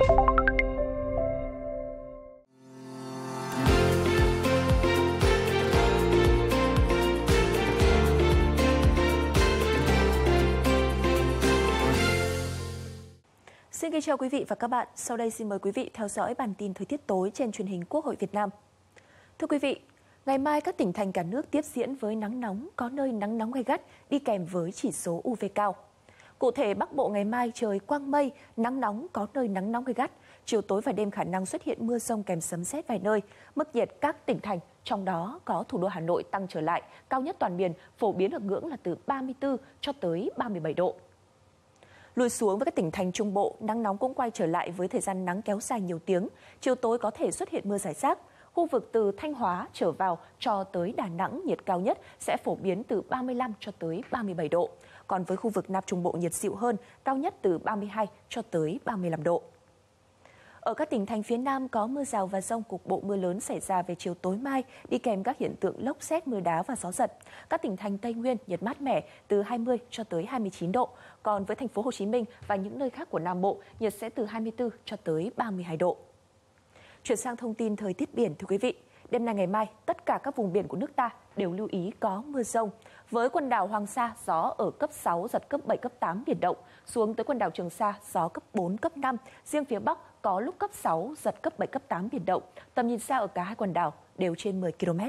Xin kính chào quý vị và các bạn. Sau đây xin mời quý vị theo dõi bản tin thời tiết tối trên Truyền hình Quốc hội Việt Nam. Thưa quý vị, ngày mai các tỉnh thành cả nước tiếp diễn với nắng nóng, có nơi nắng nóng gay gắt, đi kèm với chỉ số UV cao. Cụ thể, Bắc Bộ ngày mai trời quang mây, nắng nóng, có nơi nắng nóng gay gắt. Chiều tối và đêm khả năng xuất hiện mưa rông kèm sấm sét vài nơi. Mức nhiệt các tỉnh thành, trong đó có thủ đô Hà Nội tăng trở lại, cao nhất toàn miền, phổ biến ở ngưỡng là từ 34 cho tới 37 độ. Lùi xuống với các tỉnh thành Trung Bộ, nắng nóng cũng quay trở lại với thời gian nắng kéo dài nhiều tiếng. Chiều tối có thể xuất hiện mưa rải rác. Khu vực từ Thanh Hóa trở vào cho tới Đà Nẵng nhiệt cao nhất sẽ phổ biến từ 35 cho tới 37 độ. Còn với khu vực Nam Trung Bộ nhiệt dịu hơn, cao nhất từ 32 cho tới 35 độ. Ở các tỉnh thành phía Nam có mưa rào và dông, cục bộ mưa lớn xảy ra về chiều tối mai, đi kèm các hiện tượng lốc sét, mưa đá và gió giật. Các tỉnh thành Tây Nguyên nhiệt mát mẻ từ 20 cho tới 29 độ. Còn với thành phố Hồ Chí Minh và những nơi khác của Nam Bộ, nhiệt sẽ từ 24 cho tới 32 độ. Chuyển sang thông tin thời tiết biển, thưa quý vị. Đêm nay ngày mai, tất cả các vùng biển của nước ta đều lưu ý có mưa rông. Với quần đảo Hoàng Sa, gió ở cấp 6, giật cấp 7, cấp 8 biển động. Xuống tới quần đảo Trường Sa, gió cấp 4, cấp 5. Riêng phía Bắc có lúc cấp 6, giật cấp 7, cấp 8 biển động. Tầm nhìn xa ở cả hai quần đảo đều trên 10 km.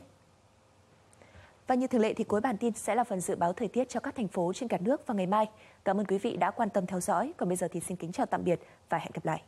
Và như thường lệ thì cuối bản tin sẽ là phần dự báo thời tiết cho các thành phố trên cả nước vào ngày mai. Cảm ơn quý vị đã quan tâm theo dõi. Còn bây giờ thì xin kính chào tạm biệt và hẹn gặp lại.